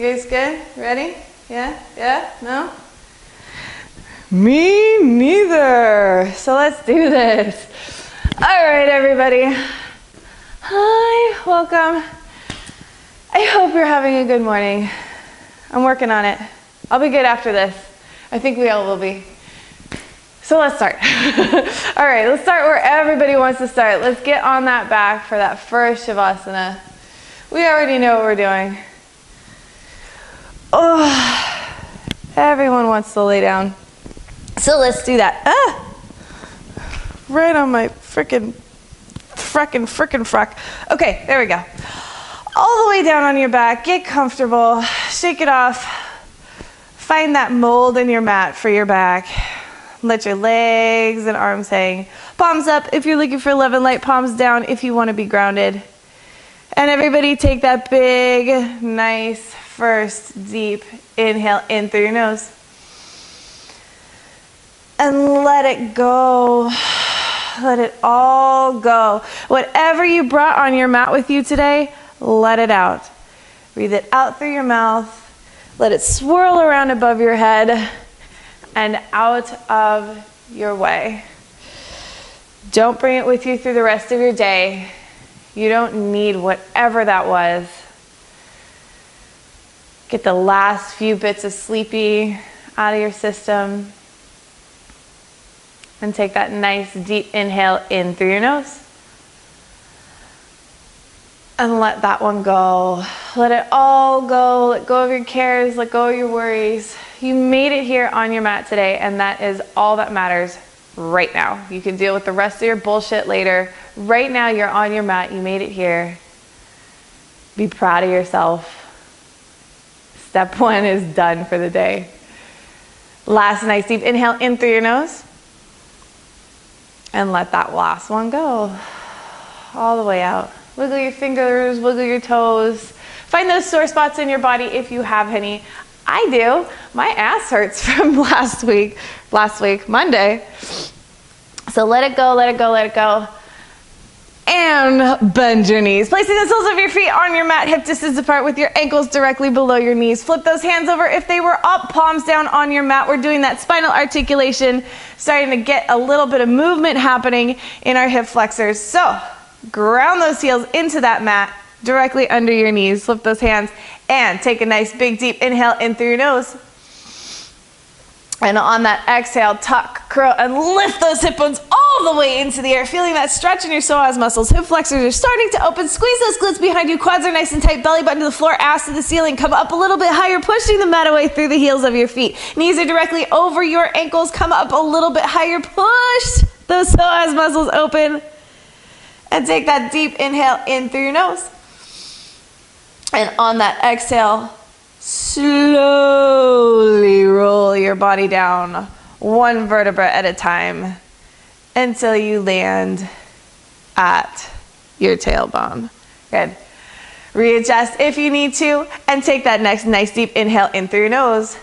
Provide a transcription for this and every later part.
You guys good? Ready? Yeah? Yeah? No? Me neither. So let's do this. All right, everybody. Hi, welcome. I hope you're having a good morning. I'm working on it. I'll be good after this. I think we all will be. So let's start. All right, let's start where everybody wants to start. Let's get on that back for that first Shavasana. We already know what we're doing. Oh, everyone wants to lay down. So let's do that. Ah, right on my frickin' frack. Okay, there we go. All the way down on your back, get comfortable, shake it off. Find that mold in your mat for your back. Let your legs and arms hang. Palms up if you're looking for love and light, palms down if you want to be grounded. And everybody take that big, nice, first deep inhale in through your nose. And let it go. Let it all go. Whatever you brought on your mat with you today, let it out. Breathe it out through your mouth. Let it swirl around above your head and out of your way. Don't bring it with you through the rest of your day. You don't need whatever that was. Get the last few bits of sleepy out of your system. And take that nice deep inhale in through your nose. And let that one go. Let it all go. Let go of your cares. Let go of your worries. You made it here on your mat today, and that is all that matters right now. You can deal with the rest of your bullshit later. Right now, you're on your mat. You made it here. Be proud of yourself. Step one is done for the day. Last nice deep inhale in through your nose. And let that last one go all the way out. Wiggle your fingers, wiggle your toes. Find those sore spots in your body if you have any. I do. My ass hurts from last week, Monday. So let it go, let it go, let it go. And bend your knees. Placing the soles of your feet on your mat, hip distance apart with your ankles directly below your knees. Flip those hands over if they were up, palms down on your mat. We're doing that spinal articulation, starting to get a little bit of movement happening in our hip flexors. So ground those heels into that mat directly under your knees. Flip those hands and take a nice big deep inhale in through your nose. And on that exhale, tuck, curl, and lift those hip bones all the way into the air. Feeling that stretch in your psoas muscles. Hip flexors are starting to open. Squeeze those glutes behind you. Quads are nice and tight. Belly button to the floor, ass to the ceiling. Come up a little bit higher, pushing the mat away through the heels of your feet. Knees are directly over your ankles. Come up a little bit higher. Push those psoas muscles open. And take that deep inhale in through your nose. And on that exhale, slowly roll your body down one vertebra at a time until you land at your tailbone. Good. Readjust if you need to and take that next nice deep inhale in through your nose.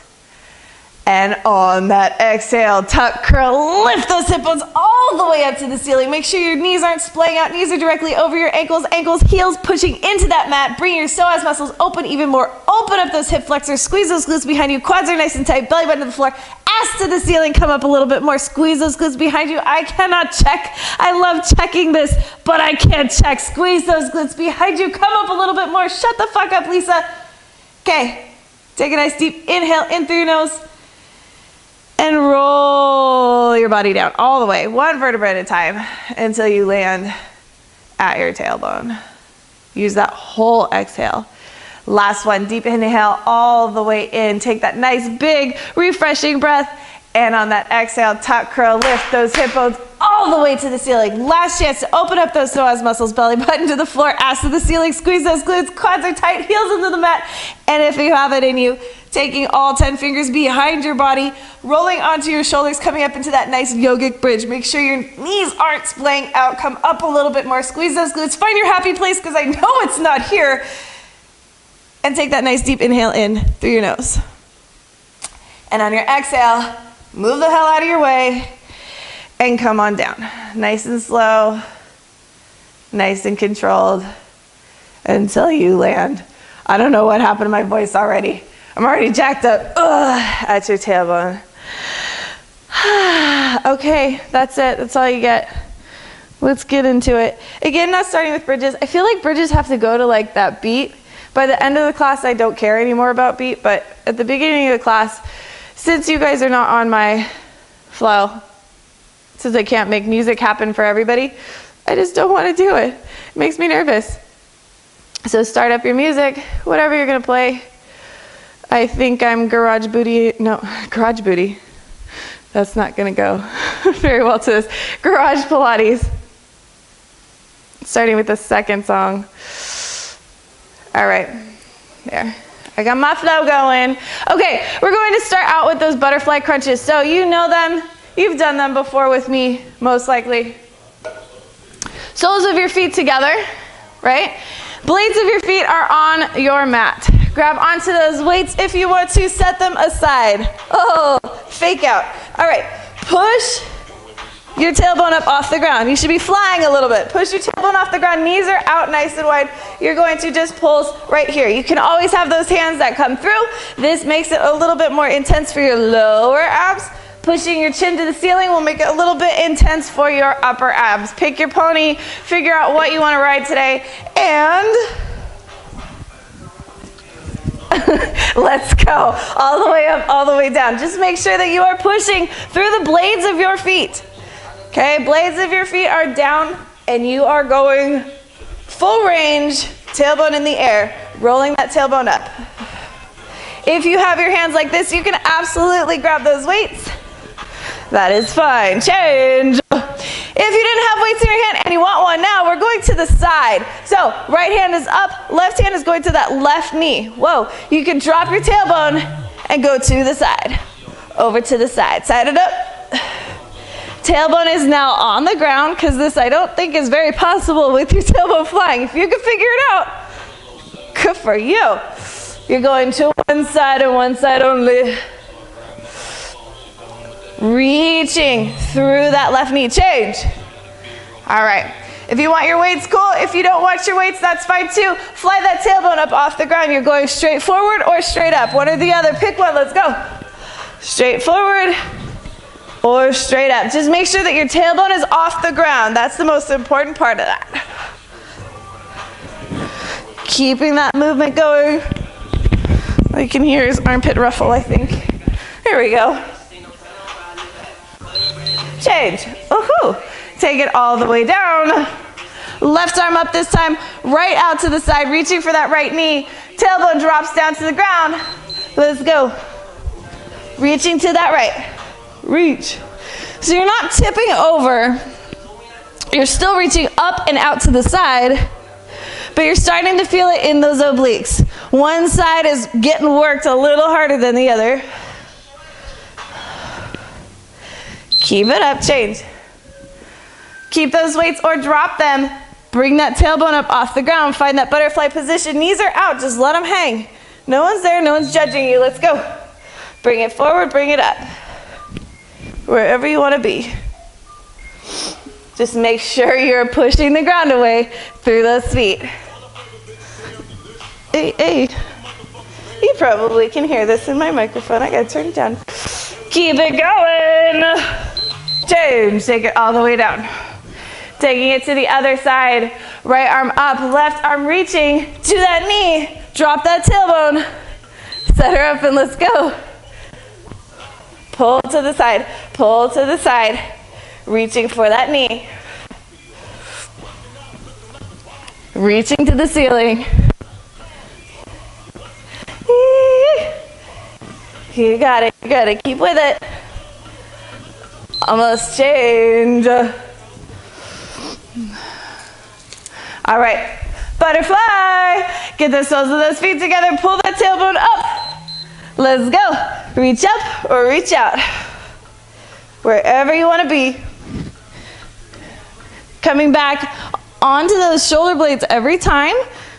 And on that exhale, tuck, curl, lift those hip bones all the way up to the ceiling. Make sure your knees aren't splaying out. Knees are directly over your ankles. Ankles, heels pushing into that mat. Bring your psoas muscles open even more. Open up those hip flexors. Squeeze those glutes behind you. Quads are nice and tight. Belly button to the floor. Ass to the ceiling. Come up a little bit more. Squeeze those glutes behind you. I cannot check. I love checking this, but I can't check. Squeeze those glutes behind you. Come up a little bit more. Shut the fuck up, Lisa. Okay. Take a nice deep inhale in through your nose. And roll your body down all the way, one vertebra at a time, until you land at your tailbone. Use that whole exhale. Last one, deep inhale all the way in. Take that nice, big, refreshing breath. And on that exhale, tuck, curl, lift those hip bones all the way to the ceiling. Last chance to open up those psoas muscles, belly button to the floor, ass to the ceiling. Squeeze those glutes, quads are tight, heels into the mat. And if you have it in you, taking all 10 fingers behind your body, rolling onto your shoulders, coming up into that nice yogic bridge. Make sure your knees aren't splaying out. Come up a little bit more. Squeeze those glutes. Find your happy place because I know it's not here. And take that nice deep inhale in through your nose. And on your exhale, move the hell out of your way and come on down. Nice and slow, nice and controlled until you land I don't know what happened to my voice already. I'm already jacked up at your tailbone. Okay, that's it. That's all you get. Let's get into it. Again, not starting with bridges. I feel like bridges have to go to like that beat. By the end of the class, I don't care anymore about beat, but at the beginning of the class, since you guys are not on my flow, since I can't make music happen for everybody, I just don't want to do it. It makes me nervous. So start up your music, whatever you're going to play. I think I'm Garage Booty, no, Garage Booty. That's not going to go very well to this. Garage Pilates. Starting with the second song. All right, there. I got my flow going. Okay, we're going to start out with those butterfly crunches. So you know them. You've done them before with me, most likely. Soles of your feet together, right? Blades of your feet are on your mat. Grab onto those weights if you want to, set them aside. Oh, fake out. All right, push your tailbone up off the ground. You should be flying a little bit. Push your tailbone off the ground, knees are out nice and wide. You're going to just pulse right here. You can always have those hands that come through. This makes it a little bit more intense for your lower abs. Pushing your chin to the ceiling will make it a little bit intense for your upper abs. Pick your pony, figure out what you want to ride today, and let's go. All the way up, all the way down. Just make sure that you are pushing through the blades of your feet. Okay, blades of your feet are down and you are going full range, tailbone in the air, rolling that tailbone up. If you have your hands like this, you can absolutely grab those weights. That is fine. Change. If you didn't have weights in your hand and you want one now, we're going to the side. So right hand is up, left hand is going to that left knee. Whoa, you can drop your tailbone and go to the side. Over to the side. Side it up. Tailbone is now on the ground because this I don't think is very possible with your tailbone flying. If you can figure it out, good for you. You're going to one side and one side only. Reaching through that left knee. Change. All right. If you want your weights, cool. If you don't want your weights, that's fine too. Fly that tailbone up off the ground. You're going straight forward or straight up. One or the other. Pick one. Let's go. Straight forward or straight up. Just make sure that your tailbone is off the ground. That's the most important part of that. Keeping that movement going. All you can hear his armpit ruffle, I think. Here we go. Change. Woohoo. Take it all the way down. Left arm up this time, right out to the side, reaching for that right knee. Tailbone drops down to the ground. Let's go. Reaching to that right. Reach. So you're not tipping over. You're still reaching up and out to the side, but you're starting to feel it in those obliques. One side is getting worked a little harder than the other. Keep it up, change. Keep those weights or drop them. Bring that tailbone up off the ground. Find that butterfly position. Knees are out, just let them hang. No one's there, no one's judging you. Let's go. Bring it forward, bring it up. Wherever you want to be. Just make sure you're pushing the ground away through those feet. Hey, hey. You probably can hear this in my microphone. I gotta turn it down. Keep it going. Change. Take it all the way down. Taking it to the other side. Right arm up, left arm reaching to that knee. Drop that tailbone. Set her up and let's go. Pull to the side. Pull to the side. Reaching for that knee. Reaching to the ceiling. You got it, you got it. Keep with it. Almost change. All right, butterfly. Get the soles of those feet together. Pull that tailbone up. Let's go. Reach up or reach out. Wherever you want to be. Coming back onto those shoulder blades every time,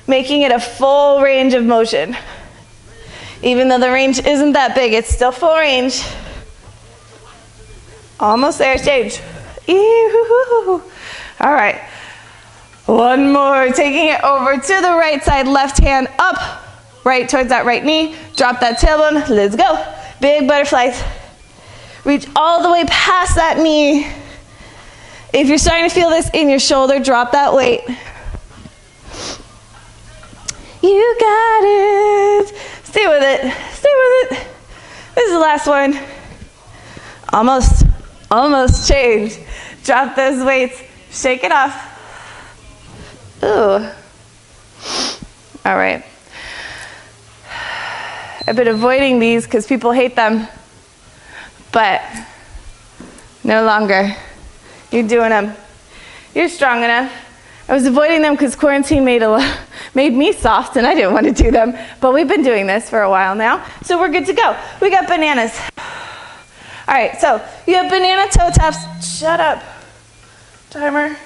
making it a full range of motion. Even though the range isn't that big, it's still full range. Almost there, change. All right. One more, taking it over to the right side, left hand up, Right towards that right knee, drop that tailbone, let's go. Big butterflies. Reach all the way past that knee. If you're starting to feel this in your shoulder, drop that weight. You got it. Stay with it, stay with it. This is the last one. Almost changed. Drop those weights, shake it off. Ooh. All right. I've been avoiding these because people hate them, but no longer. You're doing them. You're strong enough. I was avoiding them because quarantine made me soft and I didn't want to do them, but we've been doing this for a while now, so we're good to go. We got bananas. All right, so you have banana toe taps. Shut up, timer.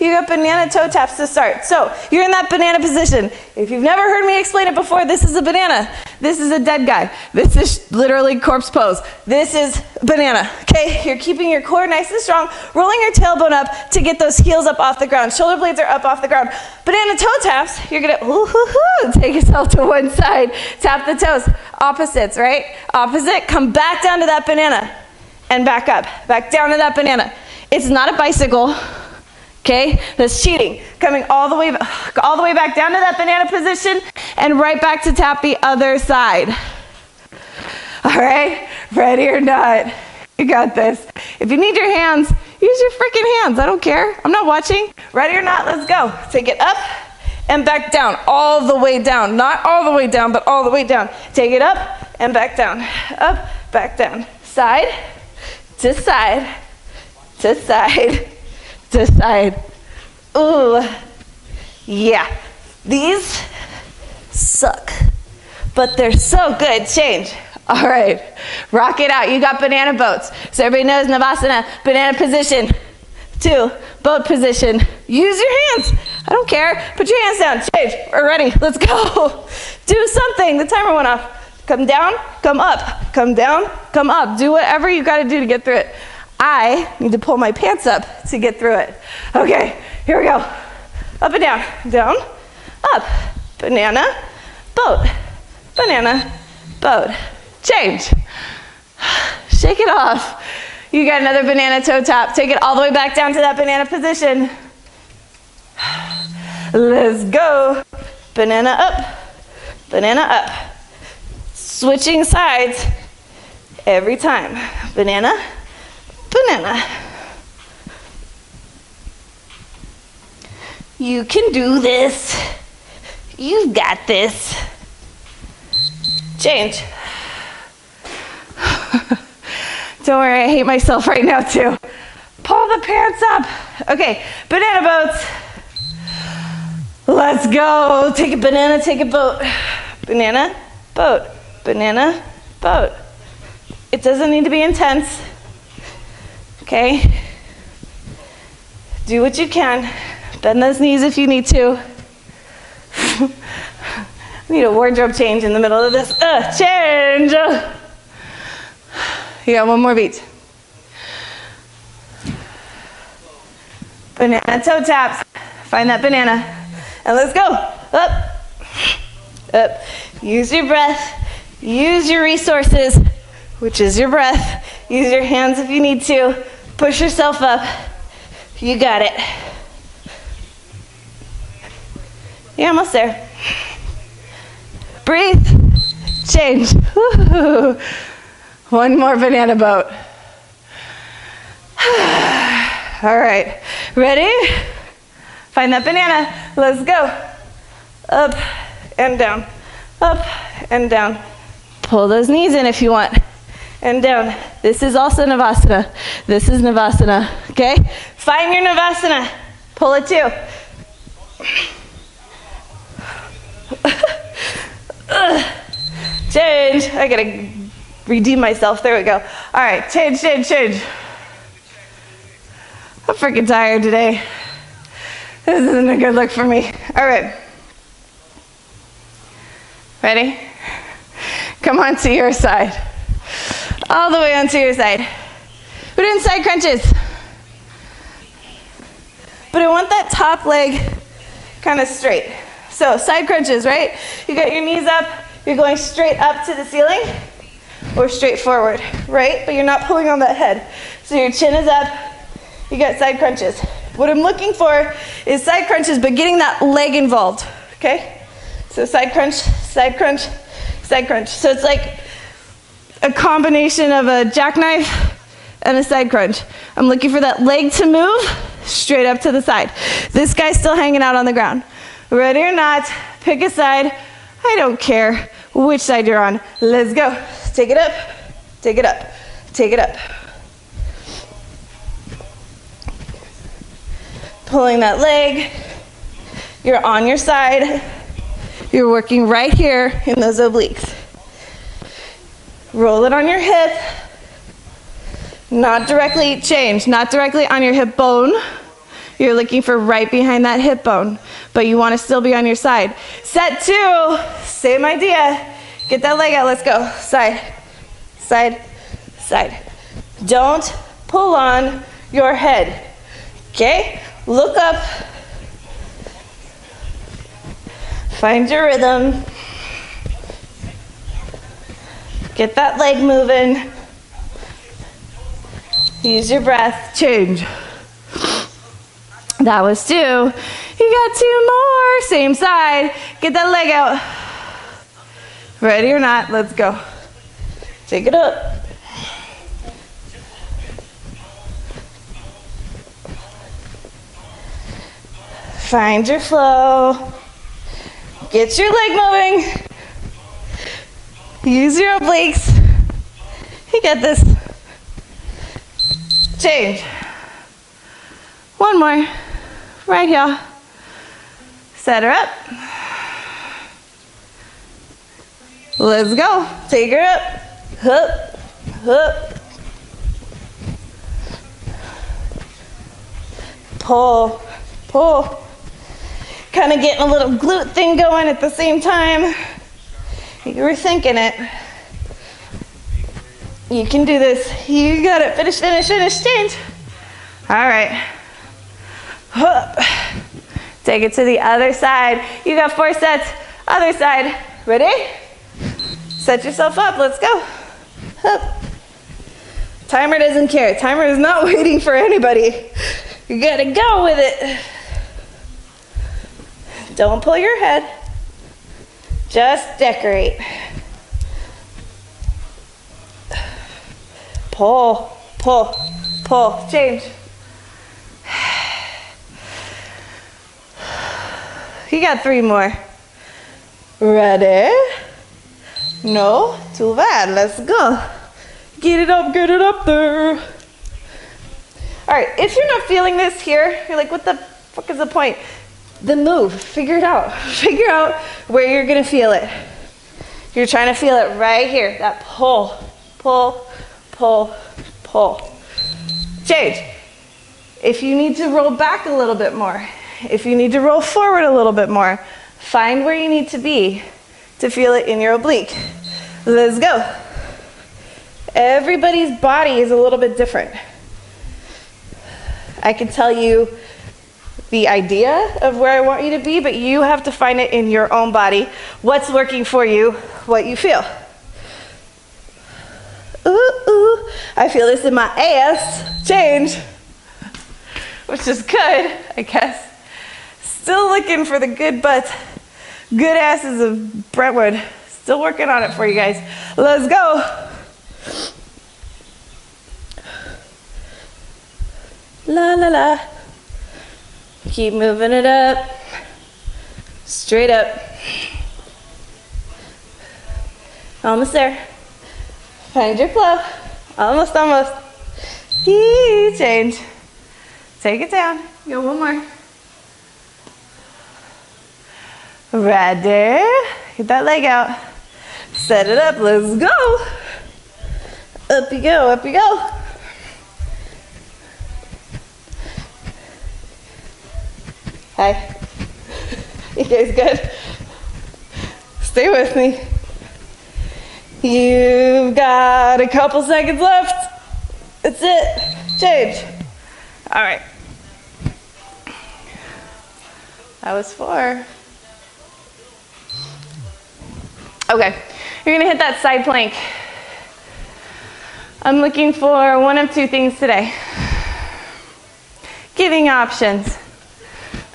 You got banana toe taps to start. So you're in that banana position. If you've never heard me explain it before, this is a banana. This is a dead guy. This is literally corpse pose. This is banana, okay? You're keeping your core nice and strong, rolling your tailbone up to get those heels up off the ground. Shoulder blades are up off the ground. Banana toe taps, you're gonna take yourself to one side, tap the toes. Opposites, right? Opposite, come back down to that banana and back up, back down to that banana. It's not a bicycle. Okay, that's cheating. Coming all the way back down to that banana position and right back to tap the other side. All right, ready or not, you got this. If you need your hands, use your freaking hands. I don't care, I'm not watching. Ready or not, let's go. Take it up and back down, all the way down. Not all the way down, but all the way down. Take it up and back down, up, back down. Side to side to side. Decide. Ooh, yeah. These suck, but they're so good. Change. All right, rock it out. You got banana boats. So everybody knows Navasana, banana position. 2, boat position. Use your hands. I don't care. Put your hands down. Change. We're ready. Let's go. Do something. The timer went off. Come down, come up. Come down, come up. Do whatever you got to do to get through it. I need to pull my pants up to get through it. Okay, here we go. Up and down, down, up. Banana, boat, banana, boat. Change. Shake it off. You got another banana toe tap. Take it all the way back down to that banana position. Let's go. Banana up, banana up. Switching sides every time. Banana, banana. You can do this. You've got this. Change. Don't worry, I hate myself right now too. Pull the pants up. Okay, banana boats. Let's go. Take a banana, take a boat. Banana, boat, banana, boat. It doesn't need to be intense. Okay, do what you can. Bend those knees if you need to. I need a wardrobe change in the middle of this. Change. You got one more beat. Banana toe taps. Find that banana. And let's go. Up, up. Use your breath. Use your resources, which is your breath. Use your hands if you need to. Push yourself up. You got it. You're almost there. Breathe. Change. Woo-hoo. One more banana boat. All right. Ready? Find that banana. Let's go. Up and down. Up and down. Pull those knees in if you want. And down. This is also Navasana. This is Navasana, okay? Find your Navasana. Pull it too. Change. I gotta redeem myself. There we go. All right, change, change, change. I'm freaking tired today. This isn't a good look for me. All right. Ready? Come on to your side. All the way onto your side. We're doing side crunches. But I want that top leg kind of straight. So side crunches, right? You got your knees up, you're going straight up to the ceiling or straight forward, right? But you're not pulling on that head. So your chin is up, you got side crunches. What I'm looking for is side crunches, but getting that leg involved, okay? So side crunch, side crunch, side crunch. So it's like a combination of a jackknife and a side crunch. I'm looking for that leg to move straight up to the side. This guy's still hanging out on the ground. Ready or not, pick a side. I don't care which side you're on. Let's go. Take it up, take it up, take it up. Pulling that leg. You're on your side. You're working right here in those obliques. Roll it on your hip. Not directly change, not directly on your hip bone. You're looking for right behind that hip bone, but you want to still be on your side. Set two, same idea. Get that leg out, let's go. Side, side, side. Don't pull on your head, okay? Look up, find your rhythm. Get that leg moving. Use your breath, change. That was two. You got two more, same side. Get that leg out. Ready or not, let's go. Take it up. Find your flow. Get your leg moving. Use your obliques. You get this. Change. One more. Right, y'all. Set her up. Let's go. Take her up. Hup, hup. Pull, pull. Kind of getting a little glute thing going at the same time. You were thinking it. You can do this. You got it. Finish, finish, finish, change. All right. Hup. Take it to the other side. You got four sets. Other side. Ready? Set yourself up. Let's go. Hup. Timer doesn't care. Timer is not waiting for anybody. You gotta go with it. Don't pull your head. Just decorate. Pull, pull, pull, change. You got three more. Ready? No? Too bad, let's go. Get it up there. All right, if you're not feeling this here, you're like, what the fuck is the point? Then move, figure it out. Figure out where you're gonna feel it. You're trying to feel it right here, that pull, pull, pull, pull. Change. If you need to roll back a little bit more, if you need to roll forward a little bit more, find where you need to be to feel it in your oblique. Let's go. Everybody's body is a little bit different. I can tell you the idea of where I want you to be, but you have to find it in your own body. What's working for you, what you feel. Ooh, ooh, I feel this in my ass, change, which is good, I guess. Still looking for the good butts, good asses of Brentwood. Still working on it for you guys. Let's go. La, la, la. Keep moving it up, straight up. Almost there. Find your flow. Almost, almost. Eee, change. Take it down. Go one more. Ready? Get that leg out. Set it up. Let's go. Up you go. Up you go. Hi. You guys good? Stay with me. You've got a couple seconds left. That's it. Change. All right. That was four. Okay, you're gonna hit that side plank. I'm looking for one of two things today. Giving options.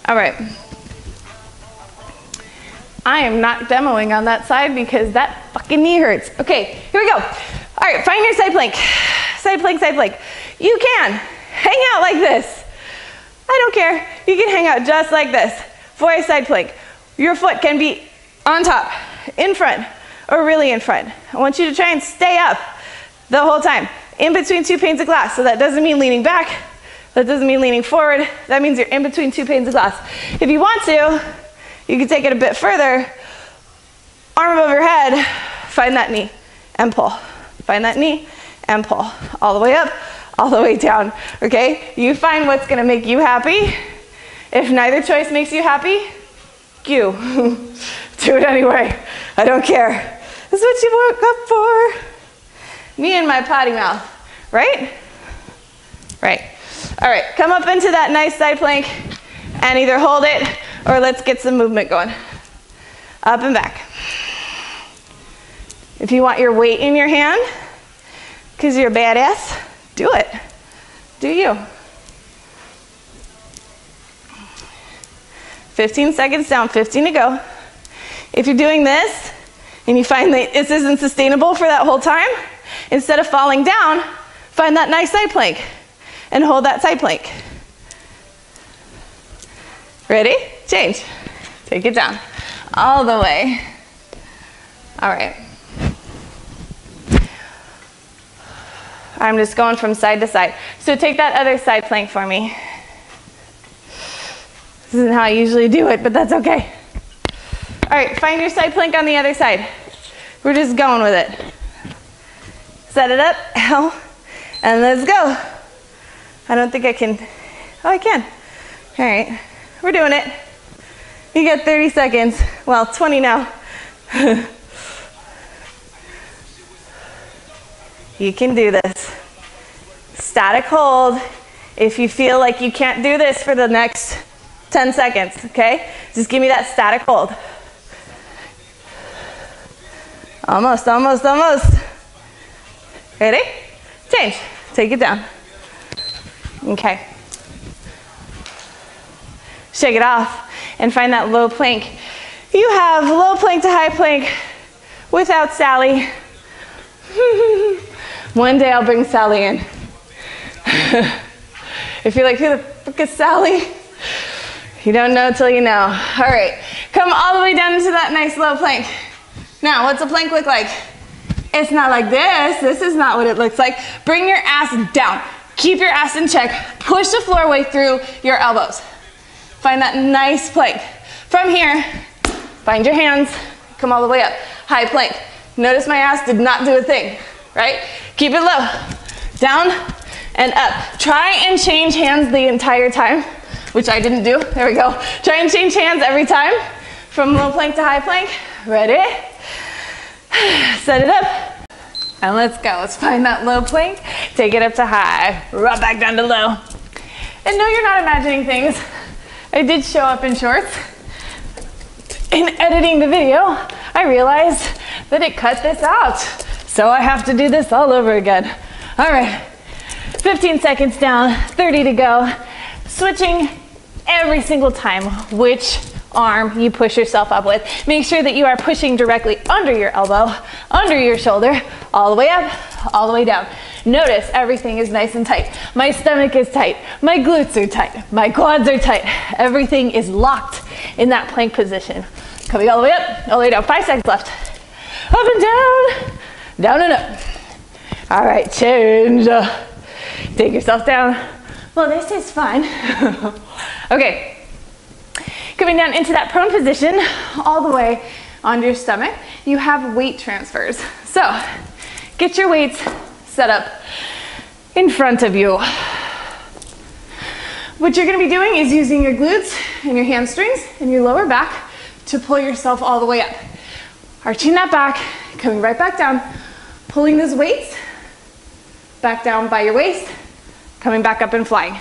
All right. I am not demoing on that side because that fucking knee hurts. Okay, here we go. All right, find your side plank. Side plank, side plank. You can hang out like this. I don't care. You can hang out just like this for a side plank. Your foot can be on top, in front, or really in front. I want you to try and stay up the whole time, in between two panes of glass. So that doesn't mean leaning back. That doesn't mean leaning forward. That means you're in between two panes of glass. If you want to, you can take it a bit further. Arm above your head, find that knee and pull. Find that knee and pull. All the way up, all the way down, okay? You find what's gonna make you happy. If neither choice makes you happy, do it anyway. I don't care. This is what you woke up for. Me and my potty mouth, right? Right. All right, come up into that nice side plank and either hold it or let's get some movement going. Up and back. If you want your weight in your hand, because you're a badass, do it. Do you. 15 seconds down, 15 to go. If you're doing this and you find that this isn't sustainable for that whole time, instead of falling down, find that nice side plank and hold that side plank. Ready? Change. Take it down. All the way. All right. I'm just going from side to side. So take that other side plank for me. This isn't how I usually do it, but that's okay. All right, find your side plank on the other side. We're just going with it. Set it up, ow, and let's go. I don't think I can, oh, I can. All right, we're doing it. You got 30 seconds. Well, 20 now. You can do this. Static hold. If you feel like you can't do this for the next 10 seconds, okay? Just give me that static hold. Almost, almost, almost. Ready? Change. Take it down. Okay. Shake it off and find that low plank. You have low plank to high plank without Sally. One day I'll bring Sally in. If you're like, who the fuck is Sally? You don't know till you know. All right, come all the way down into that nice low plank. Now, what's a plank look like? It's not like this. This is not what it looks like. Bring your ass down. Keep your ass in check. Push the floor way through your elbows. Find that nice plank. From here, find your hands. Come all the way up. High plank. Notice my ass did not do a thing, right? Keep it low. Down and up. Try and change hands the entire time, which I didn't do. There we go. Try and change hands every time. From low plank to high plank. Ready? Set it up. And let's go. Let's find that low plank. Take it up to high. Right back down to low. And no, you're not imagining things. I did show up in shorts. In editing the video, I realized that it cut this out. So I have to do this all over again. All right, 15 seconds down, 30 to go. Switching every single time which arm you push yourself up with. Make sure that you are pushing directly under your elbow, under your shoulder, all the way up, all the way down. Notice everything is nice and tight. My stomach is tight. My glutes are tight. My quads are tight. Everything is locked in that plank position. Coming all the way up, all the way down. 5 seconds left. Up and down, down and up. All right, change. Take yourself down. Well, this is fun. Okay. Coming down into that prone position, all the way onto your stomach, you have weight transfers. So get your weights set up in front of you. What you're gonna be doing is using your glutes and your hamstrings and your lower back to pull yourself all the way up. Arching that back, coming right back down, pulling those weights back down by your waist, coming back up and flying.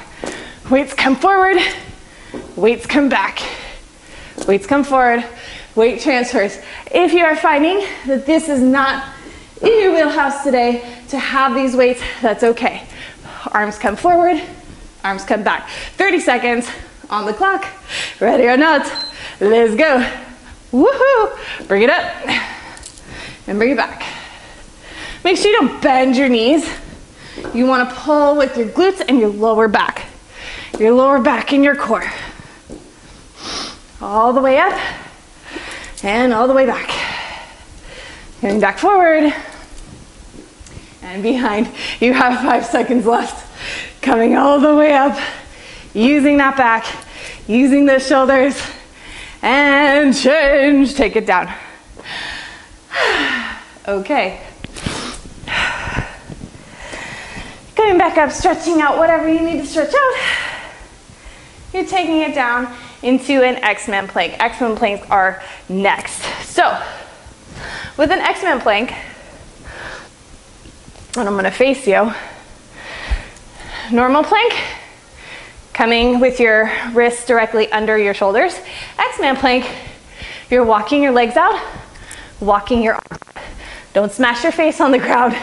Weights come forward, weights come back. Weights come forward, weight transfers. If you are finding that this is not in your wheelhouse today to have these weights, that's okay. Arms come forward, arms come back. 30 seconds on the clock. Ready or not, let's go. Woohoo! Bring it up and bring it back. Make sure you don't bend your knees. You want to pull with your glutes and your lower back and your core. All the way up and all the way back. Coming back forward and behind. You have 5 seconds left. Coming all the way up, using that back, using those shoulders, and change. Take it down. Okay. Coming back up, stretching out whatever you need to stretch out. You're taking it down into an X-Men plank. X-Men planks are next. So, with an X-Men plank, and I'm gonna face you, normal plank, coming with your wrists directly under your shoulders. X-Man plank, you're walking your legs out, walking your arms. Don't smash your face on the ground.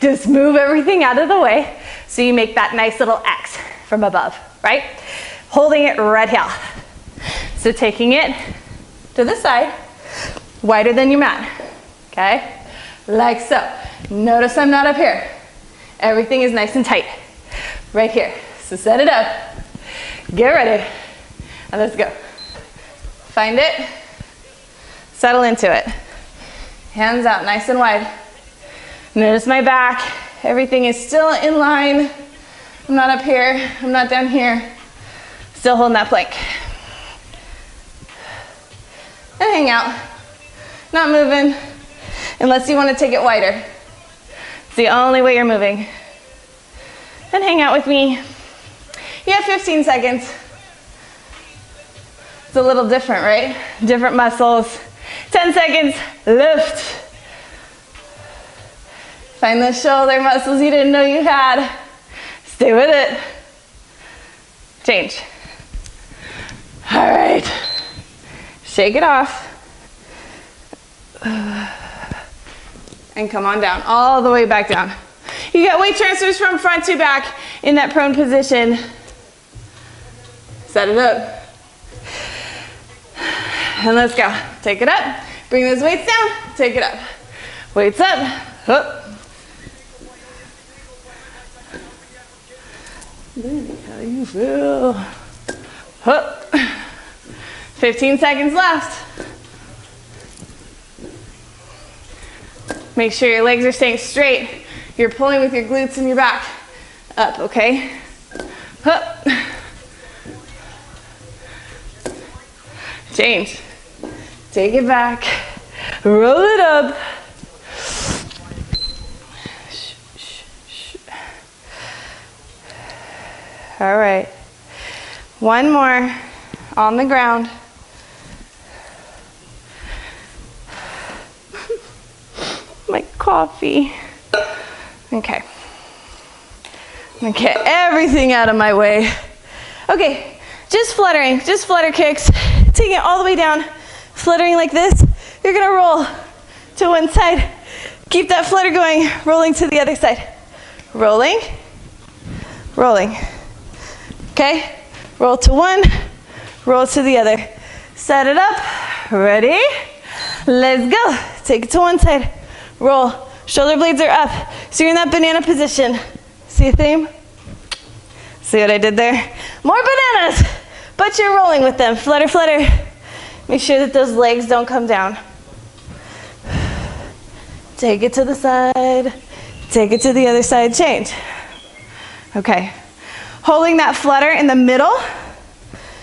Just move everything out of the way so you make that nice little X from above, right? Holding it right here. So taking it to the side, wider than your mat, okay? Like so. Notice I'm not up here. Everything is nice and tight, right here. So set it up. Get ready, and let's go. Find it, settle into it. Hands out nice and wide. Notice my back, everything is still in line. I'm not up here, I'm not down here. Still holding that plank. And hang out, not moving, unless you want to take it wider. It's the only way you're moving. And hang out with me. You have 15 seconds. It's a little different, right? Different muscles. 10 seconds, lift. Find those shoulder muscles you didn't know you had. Stay with it. Change. All right. Shake it off. And come on down, all the way back down. You got weight transfers from front to back in that prone position. Set it up. And let's go. Take it up. Bring those weights down. Take it up. Weights up. Up. How you feel. Up. 15 seconds left. Make sure your legs are staying straight. You're pulling with your glutes and your back. Up, okay? Up. Change. Take it back. Roll it up. All right. One more on the ground. My coffee. Okay. I'm gonna get everything out of my way. Okay, just fluttering, just flutter kicks. Taking it all the way down, fluttering like this. You're gonna roll to one side. Keep that flutter going, rolling to the other side. Rolling, rolling. Okay, roll to one, roll to the other. Set it up, ready? Let's go. Take it to one side, roll. Shoulder blades are up, so you're in that banana position. See a theme? See what I did there? More bananas, but you're rolling with them. Flutter, flutter. Make sure that those legs don't come down. Take it to the side. Take it to the other side. Change. Okay. Holding that flutter in the middle.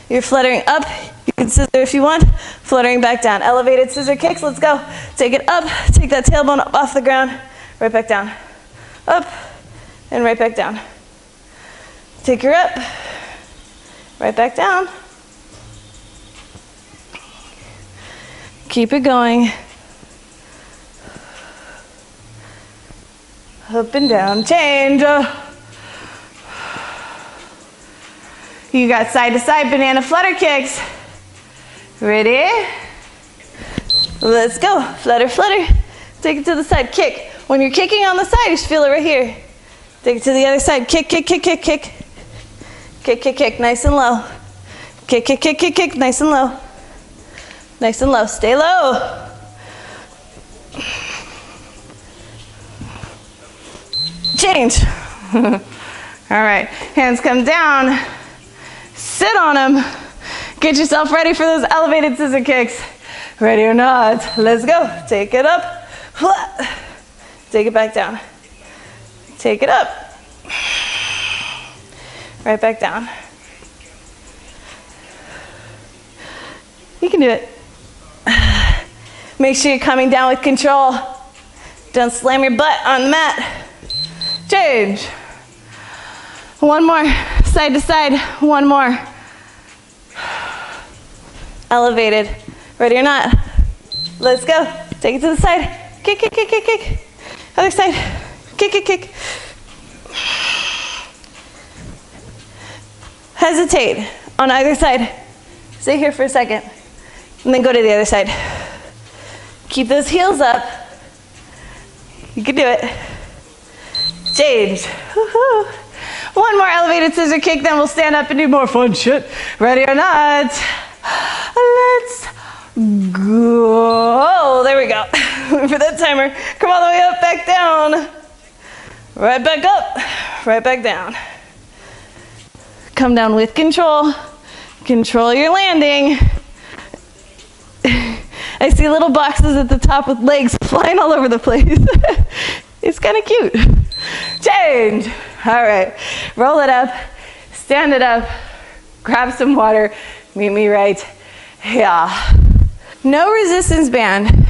You're fluttering up. You can scissor if you want. Fluttering back down. Elevated scissor kicks. Let's go. Take it up. Take that tailbone off the ground. Right back down. Up. And right back down. Take your up, right back down. Keep it going. Up and down, change. You got side to side banana flutter kicks. Ready? Let's go. Flutter, flutter. Take it to the side. Kick. When you're kicking on the side, you should feel it right here. Take it to the other side. Kick, kick, kick, kick, kick. Kick, kick, kick. Nice and low. Kick, kick, kick, kick, kick. Nice and low. Nice and low. Stay low. Change. All right. Hands come down. Sit on them. Get yourself ready for those elevated scissor kicks. Ready or not, let's go. Take it up. Take it back down. Take it up. Right back down. You can do it. Make sure you're coming down with control. Don't slam your butt on the mat. Change. One more. Side to side. One more. Elevated. Ready or not? Let's go. Take it to the side. Kick, kick, kick, kick, kick. Other side. Kick, kick, kick. Hesitate on either side. Stay here for a second. And then go to the other side. Keep those heels up. You can do it. Change. Woo-hoo. One more elevated scissor kick, then we'll stand up and do more fun shit. Ready or not? Let's go. There we go. For that timer. Come all the way up, back down. Right back up, right back down. Come down with control. Control your landing. I see little boxes at the top with legs flying all over the place. It's kind of cute. Change. All right. Roll it up. Stand it up. Grab some water. Meet me right here. No resistance band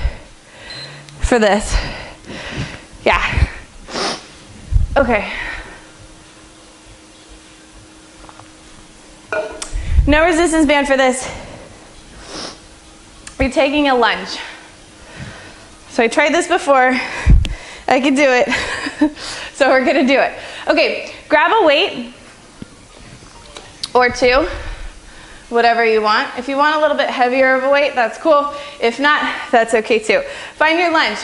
for this. Yeah. Okay. No resistance band for this. We're taking a lunge. So I tried this before. I could do it. So we're gonna do it. Okay, grab a weight or two, whatever you want. If you want a little bit heavier of a weight, that's cool. If not, that's okay too. Find your lunge.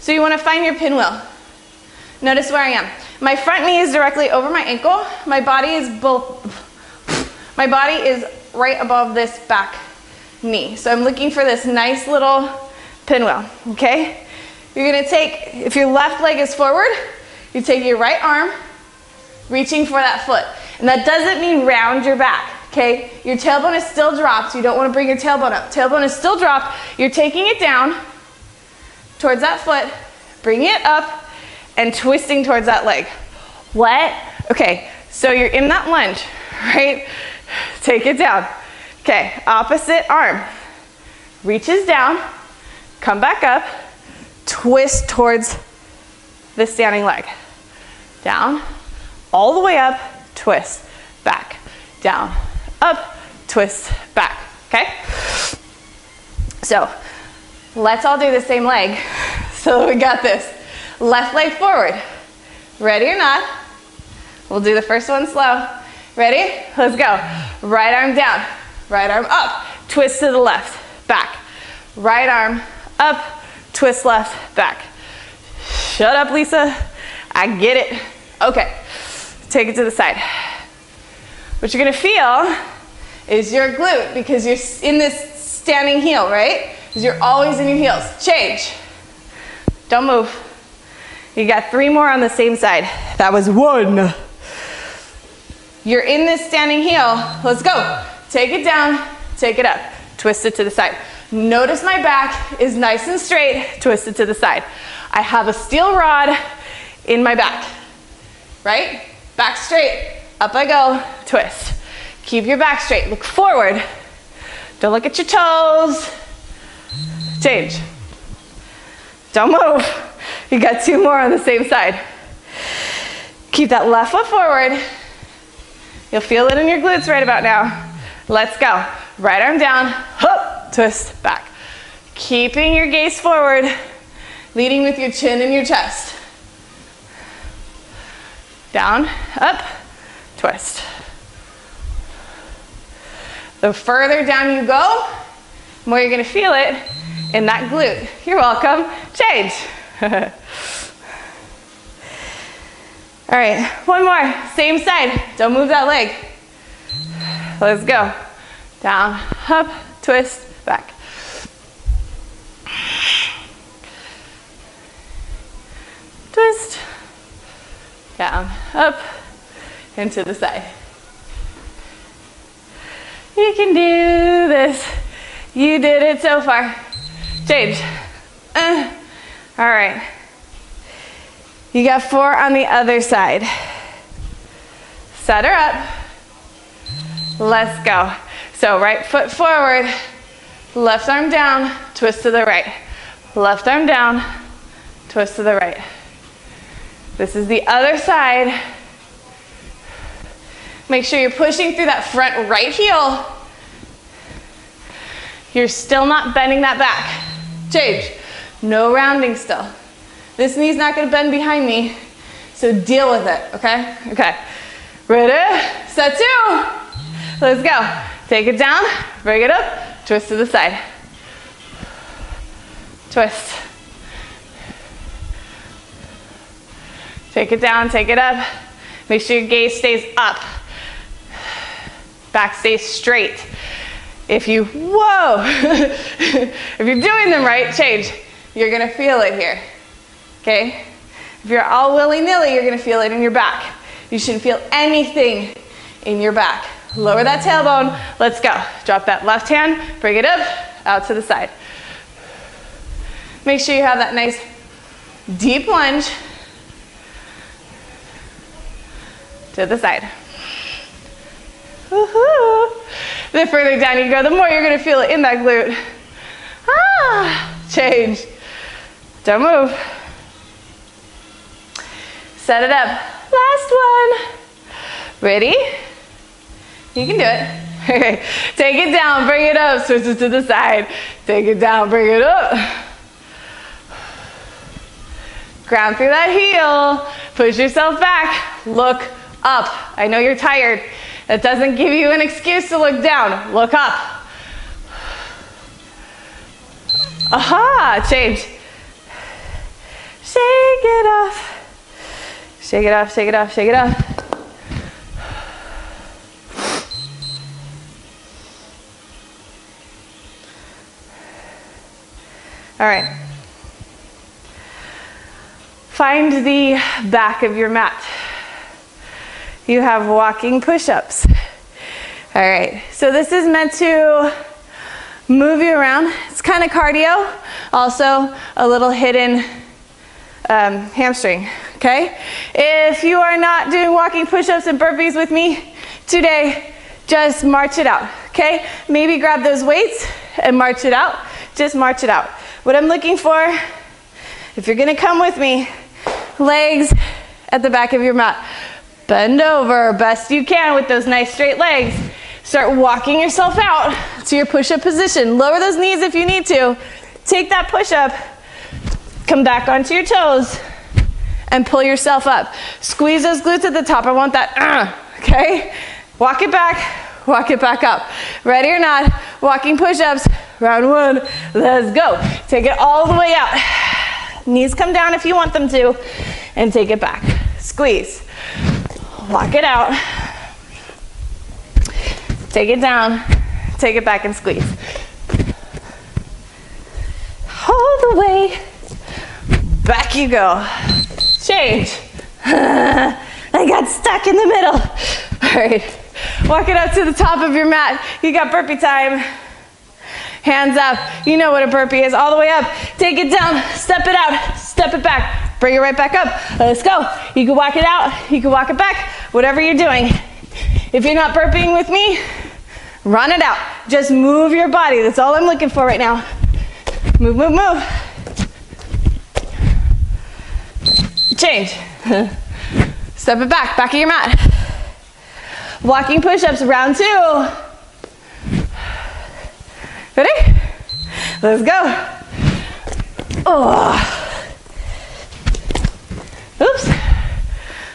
So you wanna find your pinwheel. Notice where I am. My front knee is directly over my ankle. My body is right above this back knee. So I'm looking for this nice little pinwheel, okay? You're gonna take, if your left leg is forward, you take your right arm, reaching for that foot. And that doesn't mean round your back, okay? Your tailbone is still dropped. You don't wanna bring your tailbone up. Tailbone is still dropped. You're taking it down towards that foot, bringing it up, and twisting towards that leg. What? Okay, so you're in that lunge, right? Take it down. Okay, opposite arm. Reaches down, come back up, twist towards the standing leg. Down, all the way up, twist, back. Down, up, twist, back, okay? So, let's all do the same leg. So we got this. Left leg forward. Ready or not? We'll do the first one slow. Ready? Let's go. Right arm down, right arm up, twist to the left, back. Right arm up, twist left, back. Shut up, Lisa. I get it. Okay, take it to the side. What you're gonna feel is your glute because you're in this standing heel, right? Because you're always in your heels. Change. Don't move. You got three more on the same side. That was one. You're in this standing heel. Let's go. Take it down, take it up. Twist it to the side. Notice my back is nice and straight, twisted to the side. I have a steel rod in my back, right? Back straight, up I go, twist. Keep your back straight, look forward. Don't look at your toes. Change. Don't move. You got two more on the same side. Keep that left foot forward. You'll feel it in your glutes right about now. Let's go. Right arm down, hop. Twist back. Keeping your gaze forward, leading with your chin and your chest. Down, up, twist. The further down you go, the more you're gonna feel it in that glute. You're welcome. Change. All right, one more. Same side. Don't move that leg. Let's go. Down, up, twist, back. Twist. Down, up, and to the side. You can do this. You did it so far. Change. All right. You got four on the other side. Set her up. Let's go. So right foot forward, left arm down, twist to the right. Left arm down, twist to the right. This is the other side. Make sure you're pushing through that front right heel. You're still not bending that back. Change. No rounding still. This knee's not going to bend behind me, so deal with it, okay? Okay. Ready? Set two. Let's go. Take it down, bring it up, twist to the side. Twist. Take it down, take it up. Make sure your gaze stays up. Back stays straight. If you're doing them right, change. You're gonna feel it here, okay? If you're all willy-nilly, you're gonna feel it in your back. You shouldn't feel anything in your back. Lower that tailbone, let's go. Drop that left hand, bring it up, out to the side. Make sure you have that nice deep lunge to the side. Woohoo! The further down you go, the more you're gonna feel it in that glute. Ah! Change. Don't move. Set it up. Last one. Ready? You can do it. Okay. Take it down, bring it up, switch it to the side. Take it down, bring it up. Ground through that heel. Push yourself back. Look up. I know you're tired. That doesn't give you an excuse to look down. Look up. Aha, change. Shake it off. Shake it off, shake it off, shake it off. All right. Find the back of your mat. You have walking push-ups. All right, so this is meant to move you around. It's kind of cardio, also a little hidden hamstring, okay? If you are not doing walking push-ups and burpees with me today, just march it out, okay? Maybe grab those weights and march it out. Just march it out. What I'm looking for, if you're gonna come with me, legs at the back of your mat. Bend over best you can with those nice straight legs. Start walking yourself out to your push-up position. Lower those knees if you need to. Take that push-up, come back onto your toes, and pull yourself up. Squeeze those glutes at the top. I want that, okay? Walk it back up. Ready or not, walking push-ups, round one, let's go. Take it all the way out. Knees come down if you want them to, and take it back. Squeeze. Walk it out, take it down, take it back and squeeze. All the way, back you go. Change. I got stuck in the middle. All right, walk it up to the top of your mat. You got burpee time. Hands up, you know what a burpee is, all the way up. Take it down, step it out, step it back. Bring it right back up, let's go. You can walk it out, you can walk it back, whatever you're doing. If you're not burping with me, run it out. Just move your body, that's all I'm looking for right now. Move, move, move. Change. Step it back, back of your mat. Walking push-ups, round two. Ready? Let's go. Oh. Oops,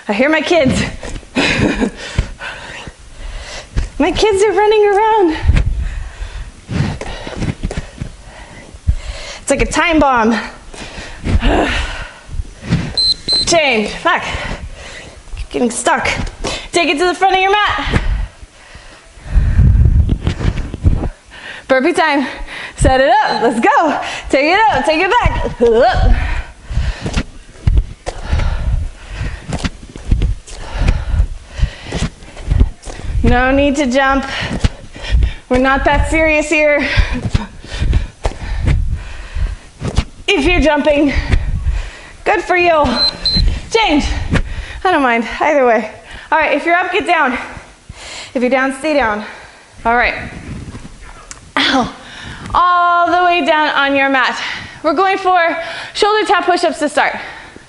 I hear my kids. My kids are running around. like a time bomb. Change. Fuck. Keep getting stuck. Take it to the front of your mat. Burpee time. Set it up. Let's go. Take it up. Take it back. Up. No need to jump. We're not that serious here. If you're jumping, good for you. Change. I don't mind. Either way. All right, if you're up, get down. If you're down, stay down. All right. Ow. All the way down on your mat. We're going for shoulder tap push-ups to start.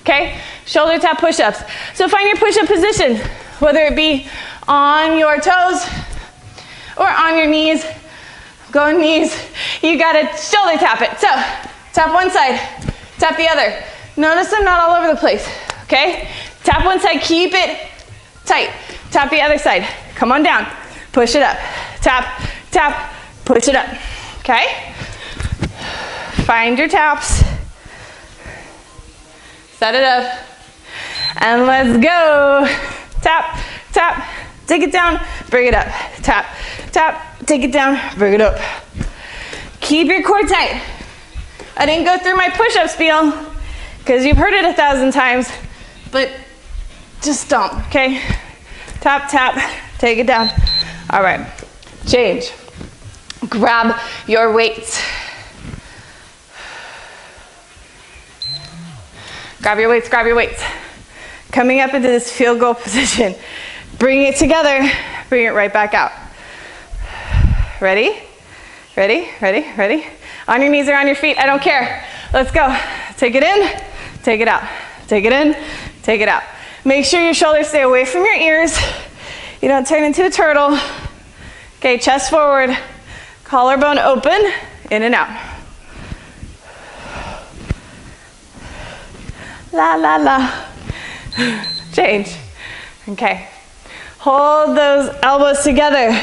Okay? Shoulder tap push-ups. So find your push-up position, whether it be on your toes or on your knees. Go knees. You gotta shoulder tap it. So tap one side, tap the other. Notice I'm not all over the place, okay? Tap one side, keep it tight. Tap the other side, come on down, push it up. Tap, tap, push it up, okay? Find your taps, set it up, and let's go. Tap, tap. Take it down, bring it up. Tap, tap, take it down, bring it up. Keep your core tight. I didn't go through my push-up spiel because you've heard it 1,000 times, but just don't, okay? Tap, tap, take it down. All right, change. Grab your weights. Grab your weights, grab your weights. Coming up into this field goal position. Bring it together, bring it right back out. Ready? Ready, ready, ready. On your knees or on your feet, I don't care. Let's go. Take it in, take it out. Take it in, take it out. Make sure your shoulders stay away from your ears. You don't turn into a turtle. Okay, chest forward, collarbone open, in and out. La, la, la. Change. Okay. Hold those elbows together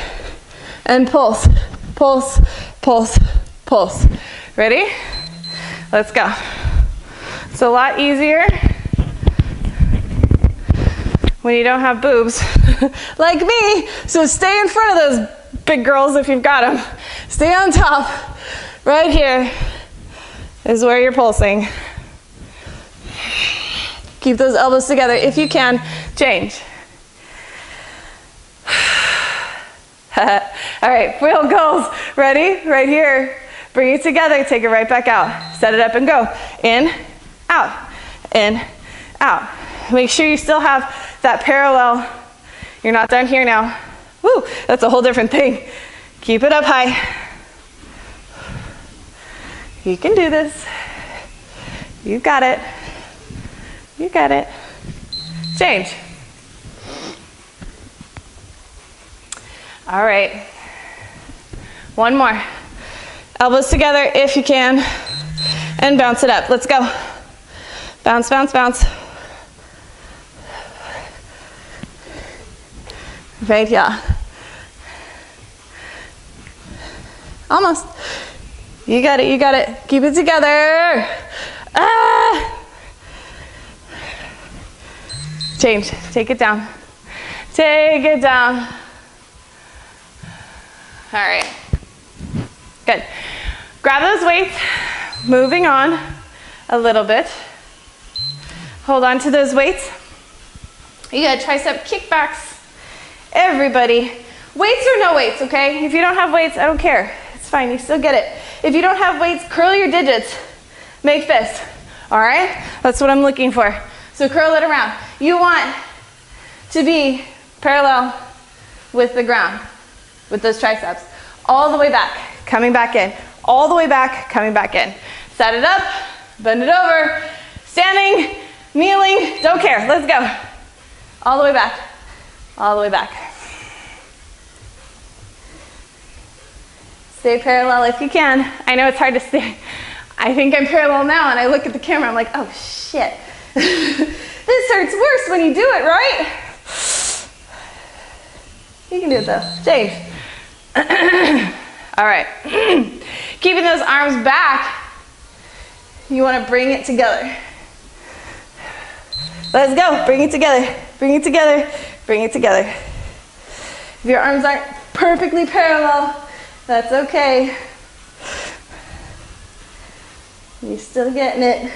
and pulse, pulse, pulse, pulse. Ready? Let's go. It's a lot easier when you don't have boobs like me. So stay in front of those big girls if you've got them. Stay on top. Right here is where you're pulsing. Keep those elbows together if you can. Change. All right, field goals. Ready? Right here. Bring it together. Take it right back out. Set it up and go. In, out, in, out. Make sure you still have that parallel. You're not down here now. Woo, that's a whole different thing. Keep it up high. You can do this. You got it. You got it. Change. All right, one more. Elbows together if you can and bounce it up. Let's go. Bounce, bounce, bounce. Right, yeah. Almost. You got it, you got it. Keep it together. Ah! Change, take it down. Take it down. All right, good. Grab those weights, moving on a little bit. Hold on to those weights. You got tricep kickbacks, everybody. Weights or no weights, okay? If you don't have weights, I don't care. It's fine, you still get it. If you don't have weights, curl your digits, make fists, all right? That's what I'm looking for. So curl it around. You want to be parallel with the ground, with those triceps, all the way back, coming back in, all the way back, coming back in. Set it up, bend it over, standing, kneeling, don't care, let's go. All the way back, all the way back. Stay parallel if you can. I know it's hard to stay. I think I'm parallel now and I look at the camera, I'm like, oh shit. This hurts worse when you do it, right? You can do it though, change. All right, keeping those arms back You want to bring it together. Let's go. Bring it together. Bring it together. Bring it together. If your arms aren't perfectly parallel, that's okay. You're still getting it.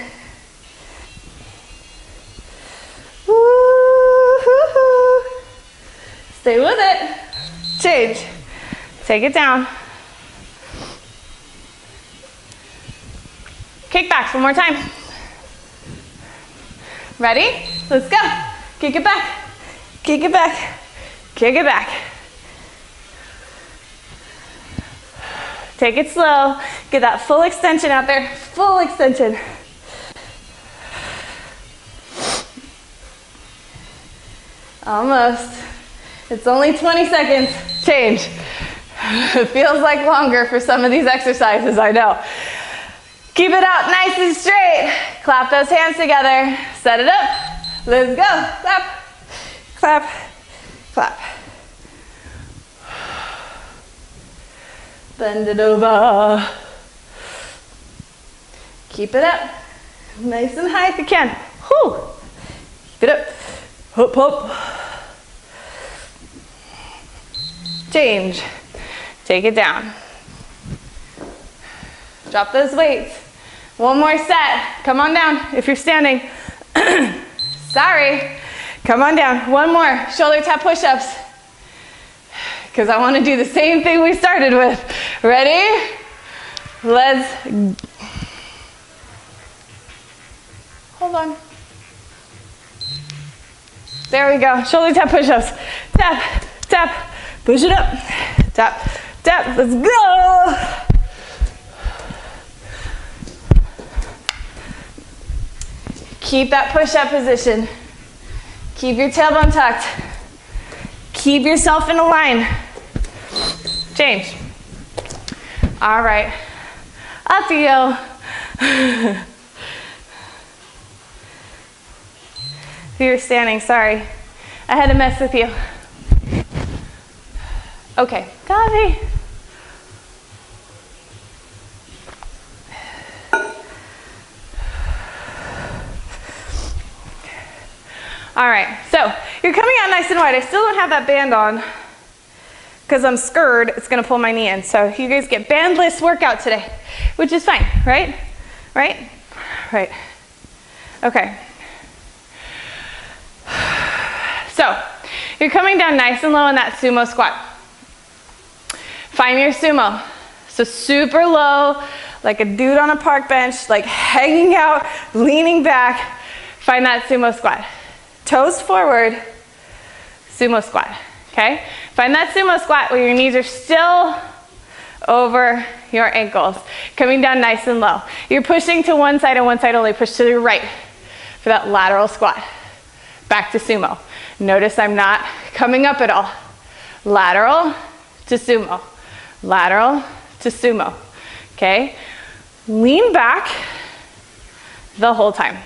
Woo-hoo-hoo. Stay with it. Change. Take it down. Kick back one more time. Ready? Let's go. Kick it back. Kick it back. Kick it back. Take it slow. Get that full extension out there. Full extension. Almost. It's only 20 seconds. Change. It feels like longer for some of these exercises, I know. Keep it out nice and straight. Clap those hands together. Set it up. Let's go. Clap. Clap. Clap. Bend it over. Keep it up. Nice and high if you can. Whew. Keep it up. Hop, hop. Change. Take it down. Drop those weights. One more set. Come on down if you're standing. Sorry. Come on down. One more. Shoulder tap push-ups. Because I want to do the same thing we started with. Ready? Let's... Hold on. There we go. Shoulder tap push-ups. Tap, tap. Push it up. Tap, tap. Let's go. Keep that push-up position. Keep your tailbone tucked. Keep yourself in a line. Change. All right. Up you go. You're standing, sorry. I had to mess with you. Okay, coffee. All right, so you're coming out nice and wide. I still don't have that band on because I'm scared it's gonna pull my knee in. So you guys get bandless workout today, which is fine, right? Right? Right. Okay. So you're coming down nice and low in that sumo squat. Find your sumo. So super low, like a dude on a park bench, like hanging out, leaning back. Find that sumo squat. Toes forward, sumo squat, okay? Find that sumo squat where your knees are still over your ankles, coming down nice and low. You're pushing to one side and one side only. Push to the right for that lateral squat. Back to sumo. Notice I'm not coming up at all. Lateral to sumo. Lateral to sumo, okay? Lean back the whole time.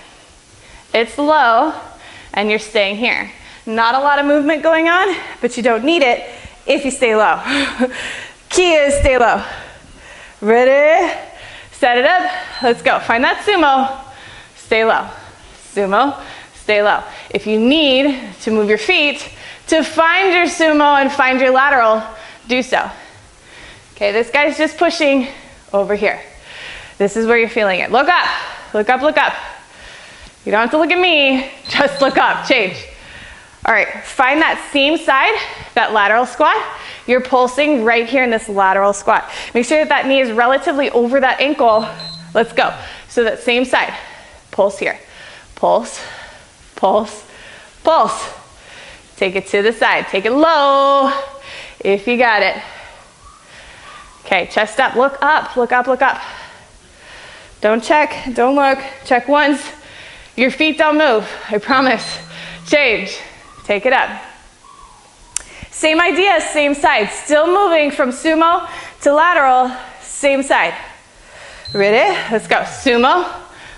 It's low. And you're staying here. Not a lot of movement going on, but you don't need it if you stay low. Key is stay low. Ready? Set it up. Let's go. Find that sumo. Stay low. Sumo. Stay low. If you need to move your feet to find your sumo and find your lateral, do so. Okay, this guy's just pushing over here. This is where you're feeling it. Look up. Look up, look up. You don't have to look at me, just look up, change. All right, find that same side, that lateral squat. You're pulsing right here in this lateral squat. Make sure that that knee is relatively over that ankle. Let's go. So that same side, pulse here. Pulse, pulse, pulse. Take it to the side, take it low, if you got it. Okay, chest up, look up, look up, look up. Don't check, don't look, check once. Your feet don't move, I promise. Change, take it up. Same idea, same side. Still moving from sumo to lateral, same side. Ready? Let's go. Sumo,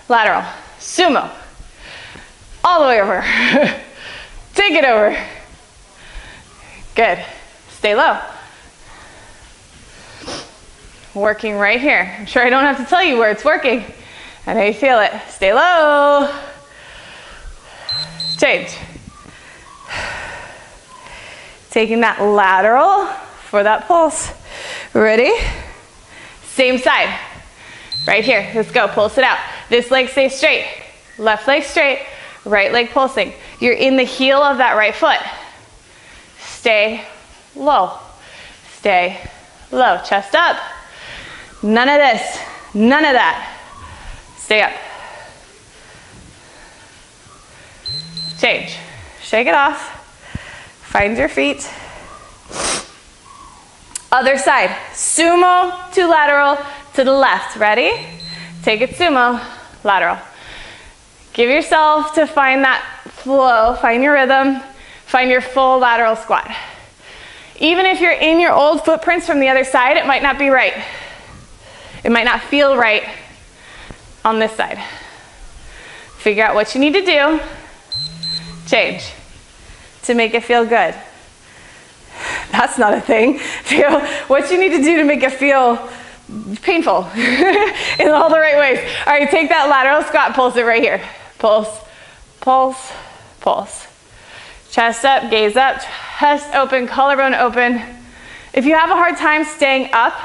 lateral, sumo. All the way over. Take it over. Good. Stay low. Working right here. I'm sure I don't have to tell you where it's working. I know you feel it. Stay low. Change. Taking that lateral for that pulse. Ready? Same side. Right here. Let's go. Pulse it out. This leg stays straight. Left leg straight. Right leg pulsing. You're in the heel of that right foot. Stay low. Stay low. Chest up. None of this. None of that. Stay up. Change. Shake it off. Find your feet. Other side. Sumo to lateral to the left. Ready? Take it sumo, lateral. Give yourself to find that flow, find your rhythm, find your full lateral squat. Even if you're in your old footprints from the other side, it might not be right. It might not feel right on this side. Figure out what you need to do. Change to make it feel good. That's not a thing. Feel what you need to do to make it feel painful in all the right ways. All right, take that lateral squat, pulse it right here. Pulse, pulse, pulse. Chest up, gaze up, chest open, collarbone open. If you have a hard time staying up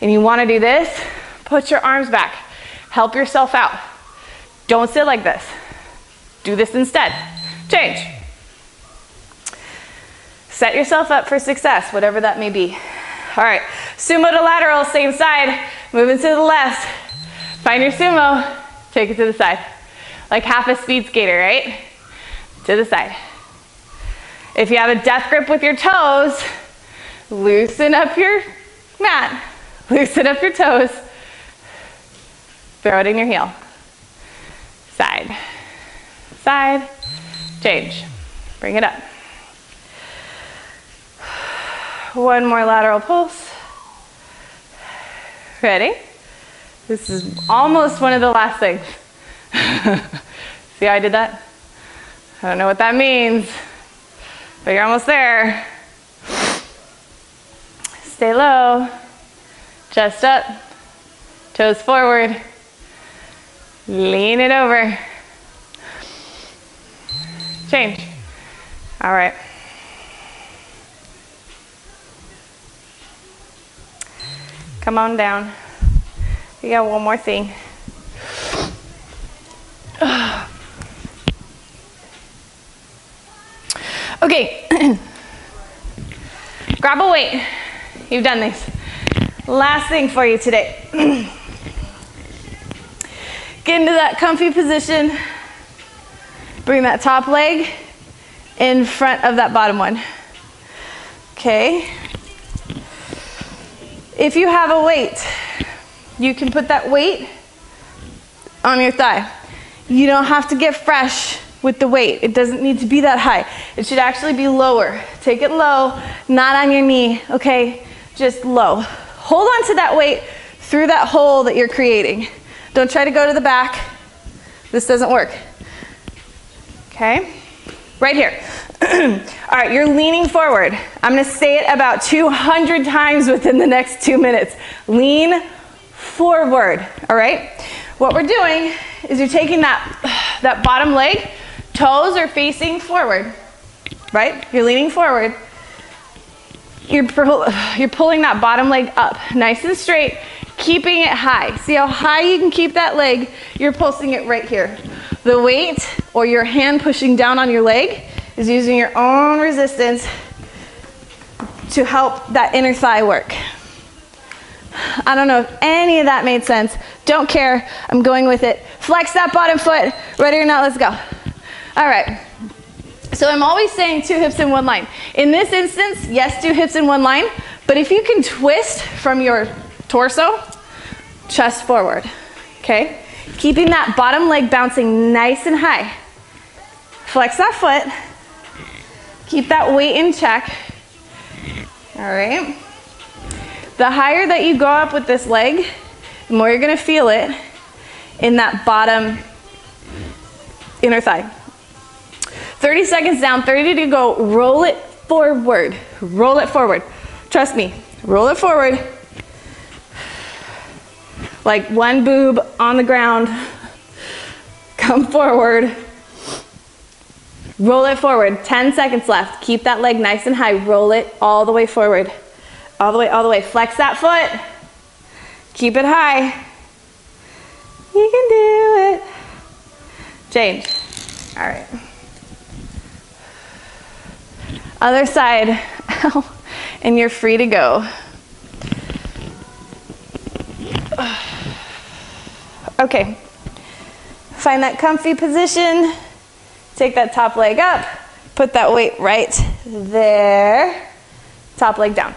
and you want to do this, put your arms back. Help yourself out. Don't sit like this. Do this instead. Change. Set yourself up for success, whatever that may be. All right, sumo to lateral, same side, moving to the left. Find your sumo, take it to the side. Like half a speed skater, right? To the side. If you have a death grip with your toes, loosen up your mat, loosen up your toes, throw it in your heel. Side, side, change, bring it up. One more lateral pulse. Ready? This is almost one of the last things. See how I did that? I don't know what that means, but you're almost there. Stay low. Chest up. Toes forward. Lean it over. Change. All right. Come on down. We got one more thing. Okay. Grab a weight. You've done this. Last thing for you today. Get into that comfy position. Bring that top leg in front of that bottom one. Okay. If you have a weight, you can put that weight on your thigh. You don't have to get fresh with the weight. It doesn't need to be that high. It should actually be lower. Take it low, not on your knee, okay? Just low. Hold on to that weight through that hole that you're creating. Don't try to go to the back. This doesn't work. Okay? Right here. All right, you're leaning forward. I'm going to say it about 200 times within the next 2 minutes. Lean forward, all right? What we're doing is you're taking that bottom leg, toes are facing forward, right? You're leaning forward. You're pulling that bottom leg up, nice and straight, keeping it high. See how high you can keep that leg? You're pulsing it right here. The weight or your hand pushing down on your leg is using your own resistance to help that inner thigh work. I don't know if any of that made sense. Don't care. I'm going with it. Flex that bottom foot. Ready or not, let's go. All right. So I'm always saying two hips in one line. In this instance, yes, two hips in one line, but if you can twist from your torso, chest forward, okay? Keeping that bottom leg bouncing nice and high. Flex that foot. Keep that weight in check. All right. The higher that you go up with this leg, the more you're going to feel it in that bottom inner thigh. 30 seconds down, 30 to go. Roll it forward. Roll it forward. Trust me. Roll it forward. Like one boob on the ground, come forward. Roll it forward, 10 seconds left. Keep that leg nice and high, roll it all the way forward. All the way, flex that foot. Keep it high. You can do it. Change, all right. Other side, and you're free to go. Okay, find that comfy position. Take that top leg up, put that weight right there. Top leg down.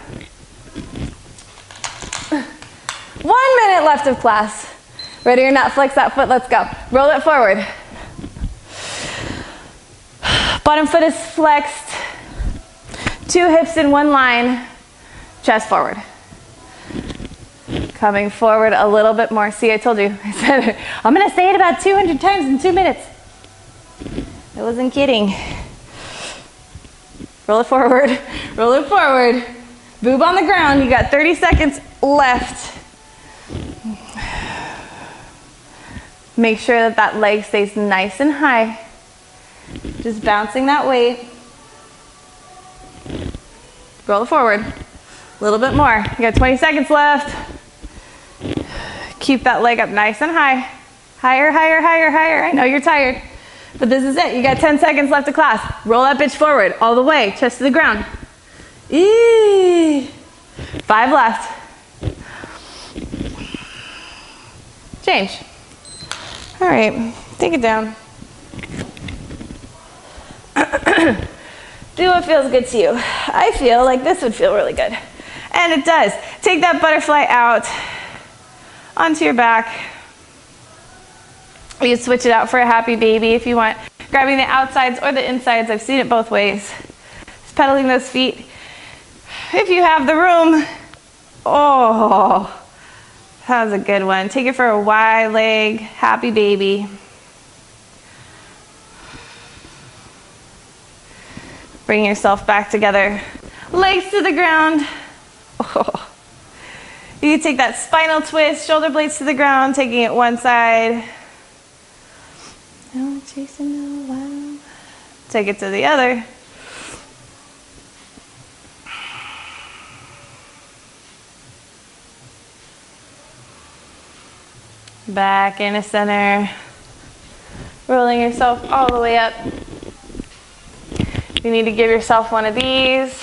1 minute left of class. Ready or not, flex that foot, let's go. Roll it forward. Bottom foot is flexed. Two hips in one line, chest forward. Coming forward a little bit more. See, I told you, I said, I'm gonna say it about 200 times in 2 minutes. I wasn't kidding. Roll it forward, roll it forward. Boob on the ground, you got 30 seconds left. Make sure that that leg stays nice and high. Just bouncing that weight. Roll it forward, a little bit more. You got 20 seconds left. Keep that leg up nice and high. Higher, higher, higher, higher. I know you're tired, but this is it. You got 10 seconds left of class. Roll that bitch forward, all the way, chest to the ground. Eee. 5 left. Change. All right, take it down. Do what feels good to you. I feel like this would feel really good. And it does. Take that butterfly out onto your back. You switch it out for a happy baby if you want. Grabbing the outsides or the insides, I've seen it both ways. Just pedaling those feet. If you have the room. Oh, that was a good one. Take it for a wide leg, happy baby. Bring yourself back together. Legs to the ground. Oh. You can take that spinal twist, shoulder blades to the ground, taking it one side. No chasing, no wild. Take it to the other. Back in the center. Rolling yourself all the way up. You need to give yourself one of these.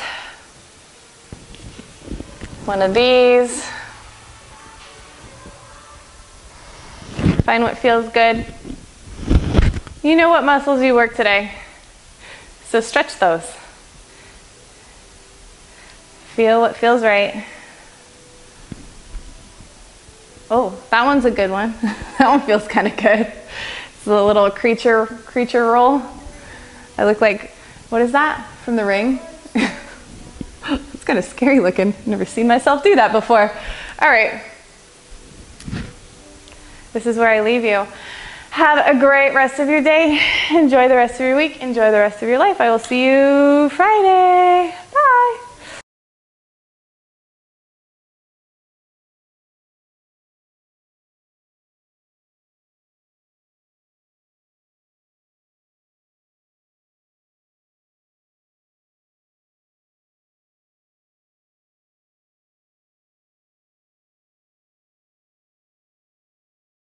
One of these. Find what feels good. You know what muscles you work today, so stretch those. Feel what feels right. Oh, that one's a good one. That one feels kind of good. It's a little creature roll. I look like, what is that from The Ring? It's kind of scary looking. Never seen myself do that before. All right. This is where I leave you. Have a great rest of your day. Enjoy the rest of your week. Enjoy the rest of your life. I will see you Friday.